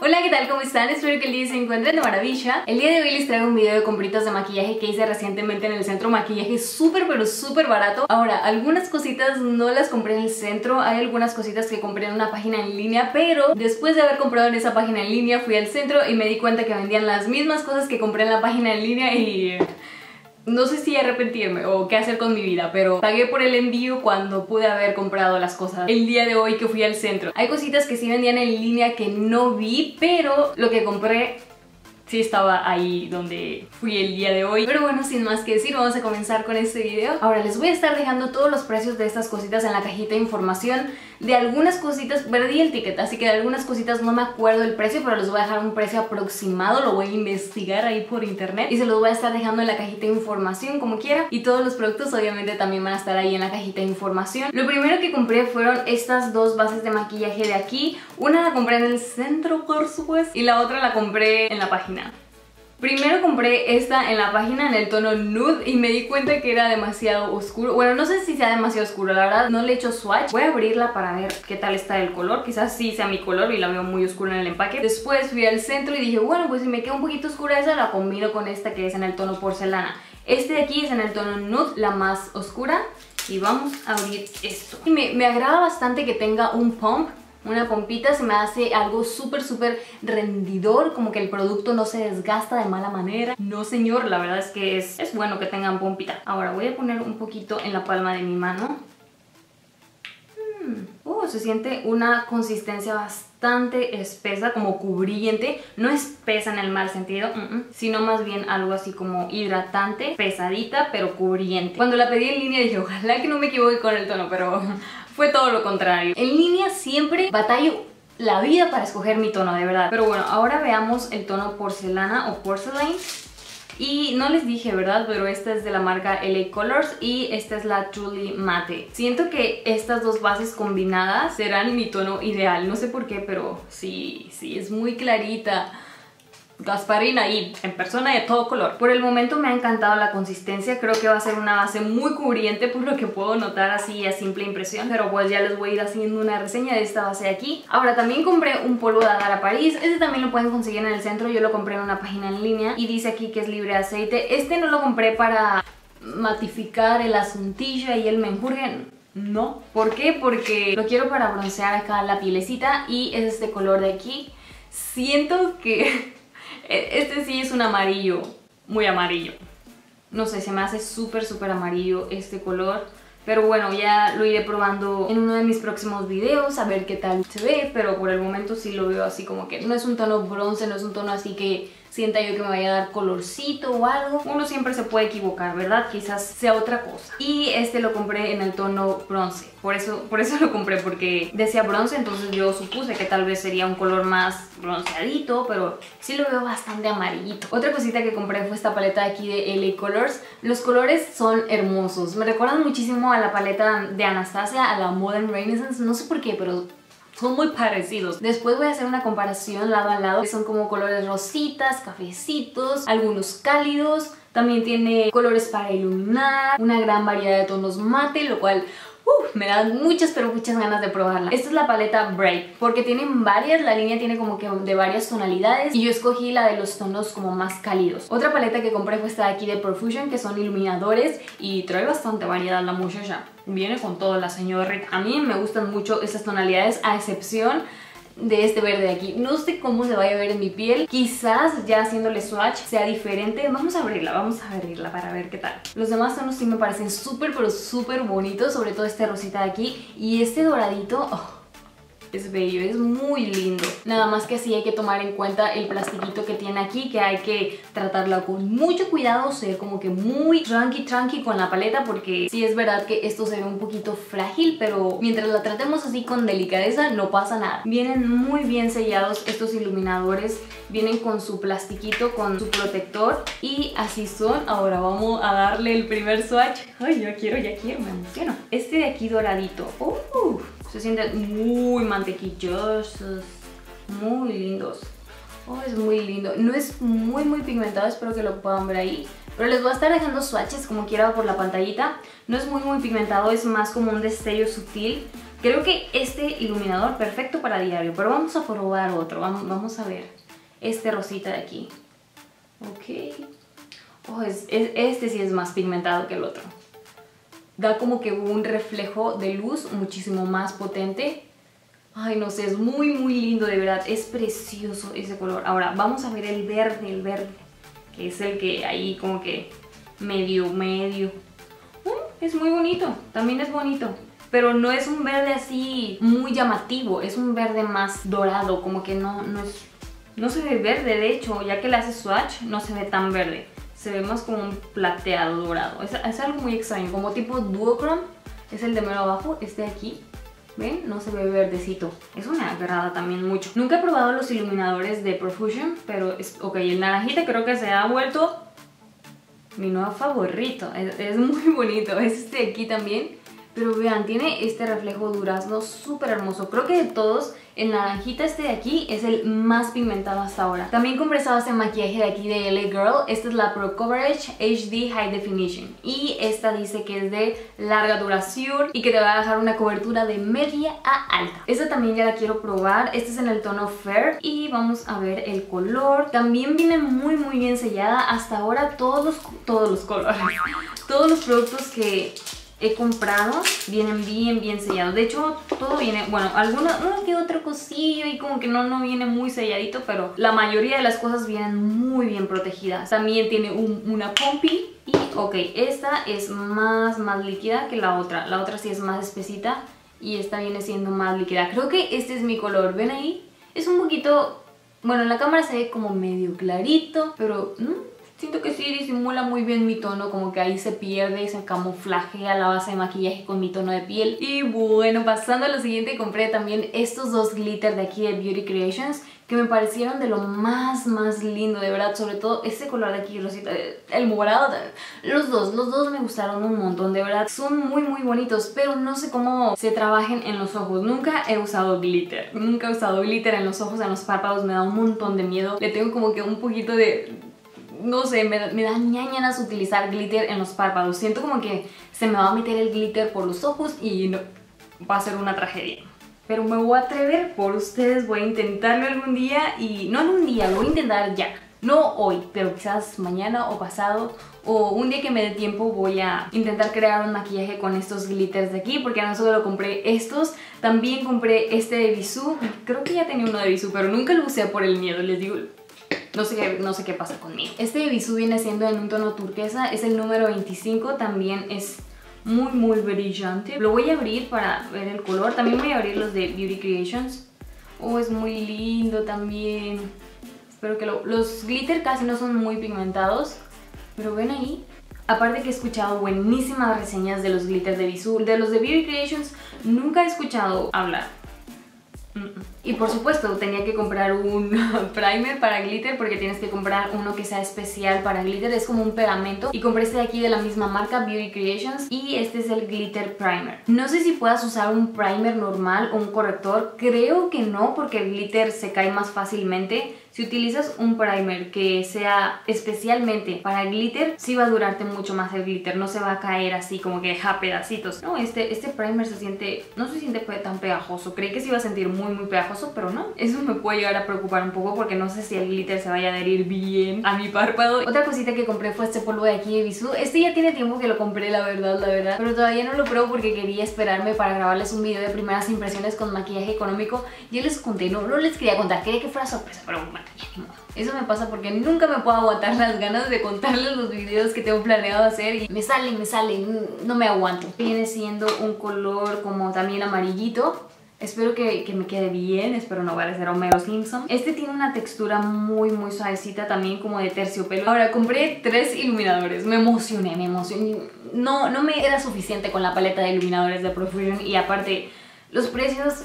Hola, ¿qué tal? ¿Cómo están? Espero que el día se encuentren de maravilla. El día de hoy les traigo un video de compritas de maquillaje que hice recientemente en el centro. Maquillaje súper pero súper barato. Ahora, algunas cositas no las compré en el centro. Hay algunas cositas que compré en una página en línea, pero después de haber comprado en esa página en línea fui al centro y me di cuenta que vendían las mismas cosas que compré en la página en línea y... no sé si arrepentirme o qué hacer con mi vida, pero pagué por el envío cuando pude haber comprado las cosas el día de hoy que fui al centro. Hay cositas que sí vendían en línea que no vi, pero lo que compré sí estaba ahí donde fui el día de hoy. Pero bueno, sin más que decir, vamos a comenzar con este video. Ahora les voy a estar dejando todos los precios de estas cositas en la cajita de información. De algunas cositas perdí el ticket, así que de algunas cositas no me acuerdo el precio, pero les voy a dejar un precio aproximado. Lo voy a investigar ahí por internet y se los voy a estar dejando en la cajita de información como quiera. Y todos los productos obviamente también van a estar ahí en la cajita de información. Lo primero que compré fueron estas dos bases de maquillaje de aquí. Una la compré en el centro, por supuesto, y la otra la compré en la página. Primero compré esta en la página en el tono nude y me di cuenta que era demasiado oscuro. Bueno, no sé si sea demasiado oscuro, la verdad no le he hecho swatch. Voy a abrirla para ver qué tal está el color. Quizás sí sea mi color y la veo muy oscura en el empaque. Después fui al centro y dije, bueno, pues si me queda un poquito oscura esa, la combino con esta que es en el tono porcelana. Este de aquí es en el tono nude, la más oscura. Y vamos a abrir esto. Y me agrada bastante que tenga un pump. Una pompita, se me hace algo súper rendidor, como que el producto no se desgasta de mala manera. No señor, la verdad es que es bueno que tengan pompita. Ahora voy a poner un poquito en la palma de mi mano. Se siente una consistencia bastante espesa, como cubriente. No espesa en el mal sentido, sino más bien algo así como hidratante, pesadita pero cubriente. Cuando la pedí en línea dije, ojalá que no me equivoque con el tono, pero... fue todo lo contrario. En línea siempre batallo la vida para escoger mi tono, de verdad. Pero bueno, ahora veamos el tono porcelana o porcelain. Y no les dije, ¿verdad? Pero esta es de la marca LA Colors y esta es la Truly Matte. Siento que estas dos bases combinadas serán mi tono ideal. No sé por qué, pero sí, es muy clarita. Gasparina y en persona de todo color. Por el momento me ha encantado la consistencia. Creo que va a ser una base muy cubriente, por lo que puedo notar así a simple impresión. Pero pues ya les voy a ir haciendo una reseña de esta base de aquí. Ahora también compré un polvo de Adara París. Este también lo pueden conseguir en el centro. Yo lo compré en una página en línea y dice aquí que es libre de aceite. Este no lo compré para matificar el asuntillo y el menjurje. No. ¿Por qué? Porque lo quiero para broncear acá la pielecita. Y es este color de aquí. Siento que... este sí es un amarillo, muy amarillo. No sé, se me hace súper amarillo este color. Pero bueno, ya lo iré probando en uno de mis próximos videos, a ver qué tal se ve. Pero por el momento sí lo veo así como que no es un tono bronce, no es un tono así que sienta yo que me vaya a dar colorcito o algo. Uno siempre se puede equivocar, ¿verdad? Quizás sea otra cosa. Y este lo compré en el tono bronce. Por eso lo compré, porque decía bronce, entonces yo supuse que tal vez sería un color más bronceadito, pero sí lo veo bastante amarillito. Otra cosita que compré fue esta paleta de aquí de LA Colors. Los colores son hermosos. Me recuerdan muchísimo a la paleta de Anastasia, a la Modern Renaissance. No sé por qué, pero... son muy parecidos. Después voy a hacer una comparación lado a lado. Son como colores rositas, cafecitos, algunos cálidos. También tiene colores para iluminar. Una gran variedad de tonos mate, lo cual... me dan muchas ganas de probarla. Esta es la paleta Break, porque tienen varias, la línea tiene como que de varias tonalidades y yo escogí la de los tonos como más cálidos. Otra paleta que compré fue esta de aquí de Profusion, que son iluminadores y trae bastante variedad la muchacha. Viene con todo la señorita. A mí me gustan mucho estas tonalidades, a excepción de este verde de aquí. No sé cómo se vaya a ver en mi piel. Quizás ya haciéndole swatch sea diferente. Vamos a abrirla para ver qué tal. Los demás tonos sí me parecen súper bonitos. Sobre todo este rosita de aquí y este doradito. Oh, es bello, es muy lindo. Nada más que sí hay que tomar en cuenta el plastiquito que tiene aquí, que hay que tratarla con mucho cuidado, ser como que muy tranqui con la paleta, porque sí es verdad que esto se ve un poquito frágil, pero mientras la tratemos así con delicadeza no pasa nada. Vienen muy bien sellados estos iluminadores, vienen con su plastiquito, con su protector y así son. Ahora vamos a darle el primer swatch. Ay, ya quiero, me emociono. Este de aquí doradito. Se sienten muy mantequillosos, muy lindos. Oh, es muy lindo. No es muy pigmentado, espero que lo puedan ver ahí. Pero les voy a estar dejando swatches como quiera por la pantallita. No es muy pigmentado, es más como un destello sutil. Creo que este iluminador perfecto para diario, pero vamos a probar otro. Vamos a ver este rosita de aquí. Ok. Oh, este sí es más pigmentado que el otro. Da como que un reflejo de luz muchísimo más potente. Ay, no sé, es muy, muy lindo, de verdad. Es precioso ese color. Ahora, vamos a ver el verde, que es el que ahí como que medio. Es muy bonito, también es bonito. Pero no es un verde así muy llamativo, es un verde más dorado, como que no se ve verde, de hecho, ya que le hace swatch, no se ve tan verde. Se ve más como un plateado dorado. Es algo muy extraño, como tipo duochrome, es el de mero abajo, este de aquí. ¿Ven? No se ve verdecito. Eso me agrada también mucho. Nunca he probado los iluminadores de Profusion, pero ok, el naranjita creo que se ha vuelto mi nuevo favorito. Es muy bonito. Es este de aquí también. Pero vean, tiene este reflejo durazno súper hermoso. Creo que de todos, el naranjita este de aquí es el más pigmentado hasta ahora. También compré este maquillaje de aquí de L.A. Girl. Esta es la Pro Coverage HD High Definition. Y esta dice que es de larga duración y que te va a dejar una cobertura de media a alta. Esta también ya la quiero probar. Esta es en el tono Fair. Y vamos a ver el color. También viene muy muy bien sellada. Hasta ahora todos los colores. Todos los productos que he comprado vienen bien sellados. De hecho, todo viene, bueno, uno que otro cosillo y como que no viene muy selladito, pero la mayoría de las cosas vienen muy bien protegidas. También tiene una pompi y, ok, esta es más líquida que la otra. La otra sí es más espesita y esta viene siendo más líquida. Creo que este es mi color, ¿ven ahí? Es un poquito, bueno, en la cámara se ve como medio clarito, pero siento que sí disimula muy bien mi tono, como que ahí se pierde y se camuflajea la base de maquillaje con mi tono de piel. Y bueno, pasando a lo siguiente, compré también estos dos glitter de aquí de Beauty Creations, que me parecieron de lo más lindo, de verdad. Sobre todo este color de aquí, rosita, el morado, los dos me gustaron un montón, de verdad. Son muy bonitos, pero no sé cómo se trabajen en los ojos. Nunca he usado glitter, en los ojos, en los párpados, me da un montón de miedo. Le tengo como que un poquito de... no sé, me da ñañanas utilizar glitter en los párpados. Siento como que se me va a meter el glitter por los ojos y no, va a ser una tragedia. Pero me voy a atrever por ustedes, voy a intentarlo algún día. Y no en un día, lo voy a intentar ya. No hoy, pero quizás mañana o pasado, o un día que me dé tiempo, voy a intentar crear un maquillaje con estos glitters de aquí. Porque no solo compré estos, también compré este de Bissú. Creo que ya tenía uno de Bissú, pero nunca lo usé por el miedo, les digo. No sé qué pasa conmigo. Este de Bissú viene siendo en un tono turquesa, es el número 25, también es muy brillante. Lo voy a abrir para ver el color, también voy a abrir los de Beauty Creations. Oh, es muy lindo también. Espero que los glitter casi no son muy pigmentados, pero ven ahí. Aparte que he escuchado buenísimas reseñas de los glitters de Bissú, de los de Beauty Creations nunca he escuchado hablar. Y por supuesto tenía que comprar un primer para glitter, porque tienes que comprar uno que sea especial para glitter, es como un pegamento. Y compré este de aquí de la misma marca, Beauty Creations, y este es el glitter primer. No sé si puedas usar un primer normal o un corrector, creo que no, porque el glitter se cae más fácilmente. Si utilizas un primer que sea especialmente para glitter, sí va a durarte mucho más el glitter, no se va a caer así como que a pedacitos. No, este primer se siente, no se siente tan pegajoso. Creí que se iba a sentir muy pegajoso, pero no. Eso me puede llegar a preocupar un poco, porque no sé si el glitter se vaya a adherir bien a mi párpado. Otra cosita que compré fue este polvo de aquí de Bissú. Este ya tiene tiempo que lo compré, la verdad, pero todavía no lo pruebo porque quería esperarme para grabarles un video de primeras impresiones con maquillaje económico. Ya les conté, no les quería contar, quería que fuera sorpresa, pero bueno. Eso me pasa porque nunca me puedo aguantar las ganas de contarles los videos que tengo planeado hacer y me sale, no me aguanto. Viene siendo un color como también amarillito. Espero que me quede bien, espero no parecer Homero Simpson. Este tiene una textura muy suavecita, también como de terciopelo. Ahora, compré 3 iluminadores, me emocioné. No me era suficiente con la paleta de iluminadores de Profusion, y aparte los precios...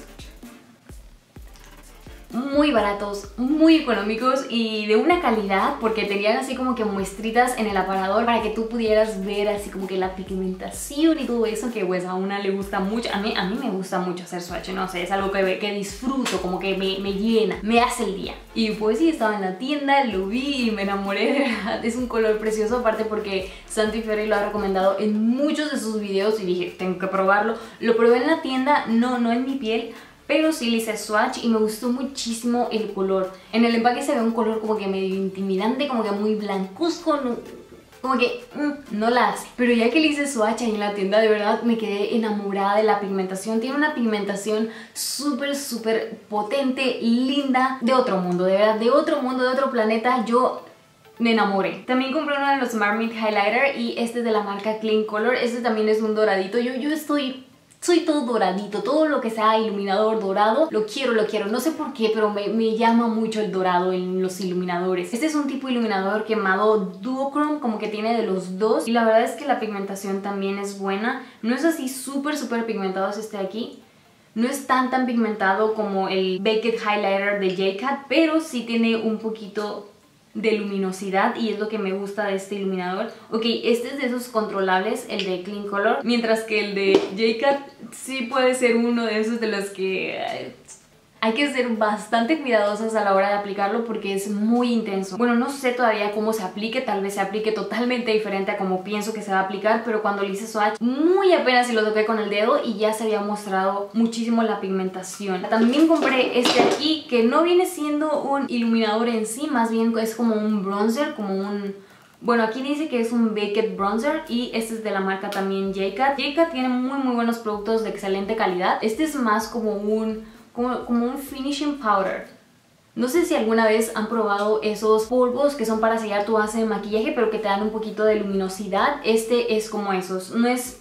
muy baratos, muy económicos y de una calidad, porque tenían así como que muestritas en el aparador para que tú pudieras ver así como que la pigmentación y todo eso, que pues a una le gusta mucho. A mí me gusta mucho hacer swatch, no sé, es algo que disfruto, como que me llena, me hace el día. Y pues sí, estaba en la tienda, lo vi y me enamoré, de verdad. Es un color precioso, aparte porque Santi Ferri lo ha recomendado en muchos de sus videos y dije, tengo que probarlo. Lo probé en la tienda, no en mi piel, pero sí le hice swatch y me gustó muchísimo el color. En el empaque se ve un color como que medio intimidante, como que muy blancuzco, como que no la hace. Pero ya que le hice swatch ahí en la tienda, de verdad me quedé enamorada de la pigmentación. Tiene una pigmentación súper potente, linda, de otro mundo, de verdad, de otro mundo, de otro planeta. Yo me enamoré. También compré uno de los Mermaid Highlighter y este es de la marca Kleancolor. Este también es un doradito. Yo soy todo doradito, todo lo que sea iluminador dorado, lo quiero. No sé por qué, pero me llama mucho el dorado en los iluminadores. Este es un tipo de iluminador quemado duochrome, como que tiene de los dos. Y la verdad es que la pigmentación también es buena. No es así súper pigmentado este de aquí. No es tan pigmentado como el Baked Highlighter de J.Cat, pero sí tiene un poquito de luminosidad y es lo que me gusta de este iluminador. Ok, este es de esos controlables, el de Kleancolor, mientras que el de J.Cat sí puede ser uno de esos de los que hay que ser bastante cuidadosas a la hora de aplicarlo porque es muy intenso. Bueno, no sé todavía cómo se aplique, tal vez se aplique totalmente diferente a como pienso que se va a aplicar, pero cuando le hice swatch, muy apenas si lo toqué con el dedo y ya se había mostrado muchísimo la pigmentación. También compré este aquí, que no viene siendo un iluminador en sí, más bien es como un bronzer, como un... Bueno, aquí dice que es un Baked Bronzer y este es de la marca también J.Cat. J.Cat tiene muy buenos productos de excelente calidad. Este es más como un finishing powder. No sé si alguna vez han probado esos polvos que son para sellar tu base de maquillaje pero que te dan un poquito de luminosidad. Este es como esos. No es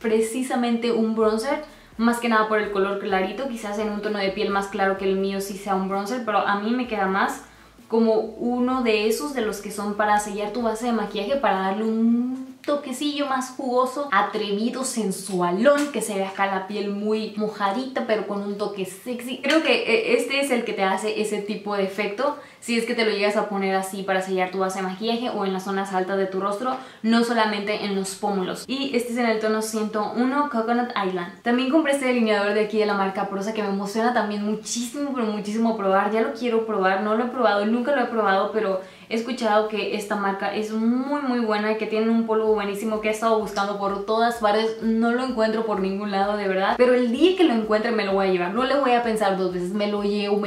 precisamente un bronzer, más que nada por el color clarito. Quizás en un tono de piel más claro que el mío sí sea un bronzer, pero a mí me queda más como uno de esos de los que son para sellar tu base de maquillaje, para darle un toquecillo más jugoso, atrevido, sensualón, que se ve acá la piel muy mojadita pero con un toque sexy. Creo que este es el que te hace ese tipo de efecto si es que te lo llegas a poner así para sellar tu base de maquillaje o en las zonas altas de tu rostro, no solamente en los pómulos. Y este es en el tono 101 Coconut Island. También compré este delineador de aquí de la marca Prosa que me emociona también muchísimo, pero muchísimo probar. Ya lo quiero probar, no lo he probado, nunca lo he probado, pero he escuchado que esta marca es muy buena y que tienen un polvo buenísimo que he estado buscando por todas partes. No lo encuentro por ningún lado, de verdad, pero el día que lo encuentre me lo voy a llevar. No le voy a pensar dos veces, me lo llevo,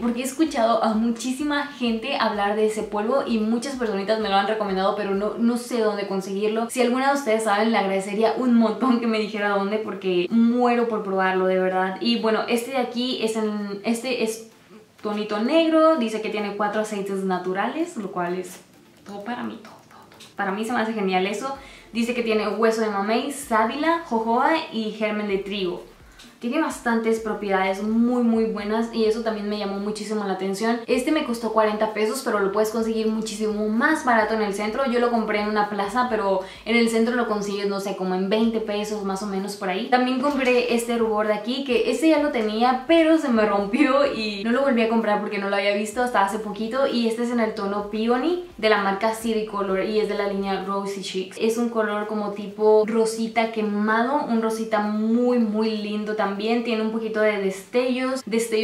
porque he escuchado a muchísima gente hablar de ese polvo y muchas personitas me lo han recomendado, pero no sé dónde conseguirlo. Si alguna de ustedes saben, le agradecería un montón que me dijera dónde, porque muero por probarlo, de verdad. Y bueno, este de aquí es este es tonito negro, dice que tiene 4 aceites naturales, lo cual es todo para mí, Para mí se me hace genial eso. Dice que tiene hueso de mamey, sábila, jojoba y germen de trigo. Tiene bastantes propiedades muy buenas y eso también me llamó muchísimo la atención. Este me costó 40 pesos, pero lo puedes conseguir muchísimo más barato en el centro. Yo lo compré en una plaza, pero en el centro lo consigues, no sé, como en 20 pesos más o menos por ahí. También compré este rubor de aquí, que este ya lo tenía, pero se me rompió y no lo volví a comprar porque no lo había visto hasta hace poquito. Y este es en el tono Peony de la marca City Color y es de la línea Rosy Cheeks. Es un color como tipo rosita quemado, un rosita muy lindo también. También tiene un poquito de destellos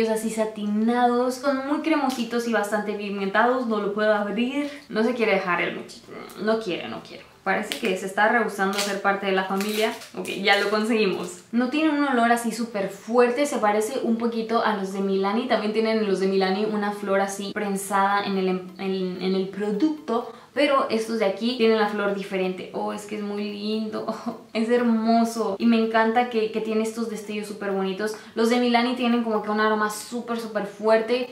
así satinados, son muy cremositos y bastante pigmentados. No lo puedo abrir, no se quiere dejar el muchacho, no quiere. Parece que se está rehusando a ser parte de la familia. Ok, ya lo conseguimos. No tiene un olor así súper fuerte, se parece un poquito a los de Milani. También tienen los de Milani una flor así prensada en el producto, pero estos de aquí tienen la flor diferente. Oh, es que es muy lindo, oh, es hermoso. Y me encanta que tiene estos destellos súper bonitos. Los de Milani tienen como que un aroma súper fuerte.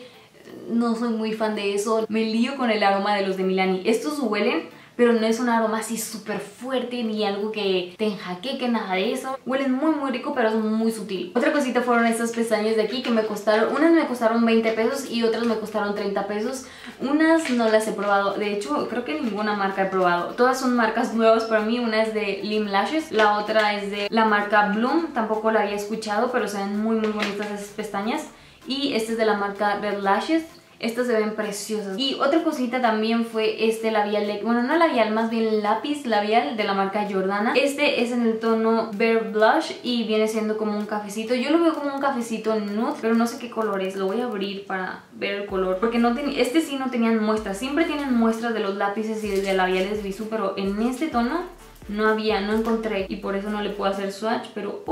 No soy muy fan de eso, me lío con el aroma de los de Milani. Estos huelen, pero no es un aroma así súper fuerte ni algo que te enjaqueque, nada de eso. Huelen muy rico, pero es muy sutil. Otra cosita fueron estas pestañas de aquí que me costaron, unas me costaron 20 pesos y otras me costaron 30 pesos. Unas no las he probado, de hecho creo que ninguna marca he probado. Todas son marcas nuevas para mí, una es de Lim Lashes, la otra es de la marca Bloom, tampoco la había escuchado, pero se ven muy bonitas esas pestañas. y este es de la marca Red Lashes. Estos se ven preciosos. Y otra cosita también fue este labial, bueno, no labial, más bien lápiz labial de la marca Jordana. Este es en el tono Bare Blush y viene siendo como un cafecito. Yo lo veo como un cafecito nude, pero no sé qué color es. Lo voy a abrir para ver el color, porque no este sí no tenían muestras. Siempre tienen muestras de los lápices y de labiales Bissú, pero en este tono no había, no encontré. Y por eso no le puedo hacer swatch, pero...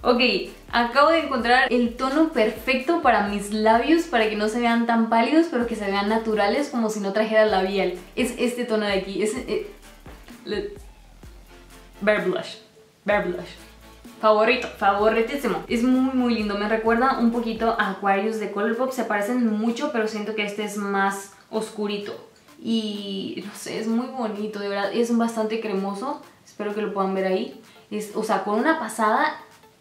Ok, acabo de encontrar el tono perfecto para mis labios, para que no se vean tan pálidos, pero que se vean naturales, como si no trajera labial. Es este tono de aquí, es... Bare Blush, Bare Blush. Favorito, favoritísimo. Es muy muy lindo, me recuerda un poquito a Aquarius de Colourpop, se parecen mucho, pero siento que este es más oscurito. Y no sé, es muy bonito, de verdad, es bastante cremoso, espero que lo puedan ver ahí. Es, o sea, con una pasada...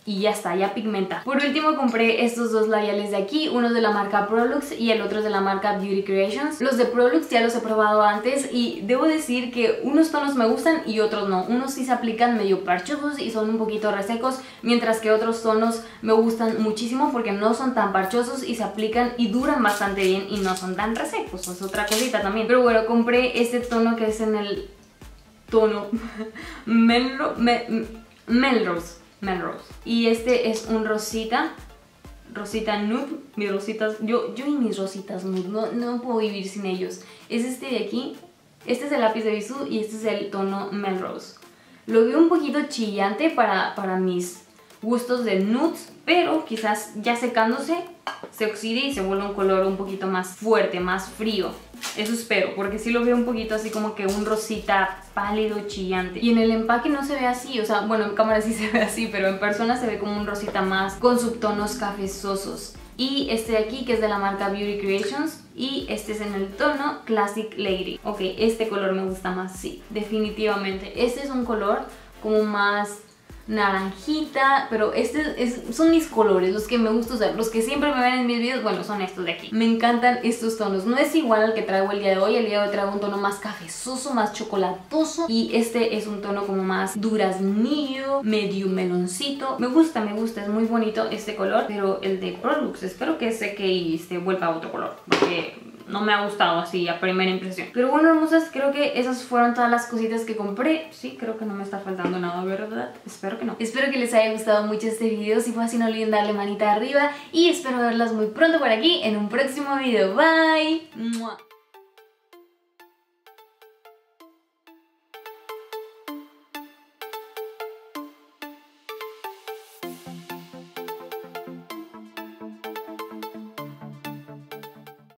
y ya está, ya pigmenta. Por último compré estos dos labiales de aquí, uno de la marca Prolux y el otro de la marca Beauty Creations. Los de Prolux ya los he probado antes y debo decir que unos tonos me gustan y otros no. Unos sí se aplican medio parchosos y son un poquito resecos, mientras que otros tonos me gustan muchísimo porque no son tan parchosos y se aplican y duran bastante bien y no son tan resecos. Es otra cosita también. Pero bueno, compré este tono que es en el tono Melrose. Y este es un rosita, nude. Mis rositas, yo y mis rositas nude, no puedo vivir sin ellos. Es este de aquí, este es el lápiz de Bissú y este es el tono Melrose. Lo veo un poquito chillante para mis gustos de nudes, pero quizás ya secándose se oxide y se vuelve un color un poquito más fuerte, más frío. Eso espero, porque sí lo veo un poquito así como que un rosita pálido, chillante. Y en el empaque no se ve así, o sea, bueno, en cámara sí se ve así, pero en persona se ve como un rosita más con subtonos cafezosos. Y este de aquí, que es de la marca Beauty Creations, y este es en el tono Classic Lady. Ok, este color me gusta más, sí, definitivamente. Este es un color como más... naranjita, pero son mis colores, los que me gusta usar, los que siempre me ven en mis videos, bueno, son estos de aquí. Me encantan estos tonos, no es igual al que traigo el día de hoy. El día de hoy traigo un tono más cafezoso, más chocolatoso, y este es un tono como más duraznillo, medio meloncito. Me gusta, es muy bonito este color, pero el de Prolux, espero que seque y se vuelva a otro color, porque... no me ha gustado así a primera impresión. Pero bueno, hermosas, creo que esas fueron todas las cositas que compré. Sí, creo que no me está faltando nada, ¿verdad? Espero que no. Espero que les haya gustado mucho este video. Si fue así, no olviden darle manita arriba. Y espero verlas muy pronto por aquí en un próximo video. Bye.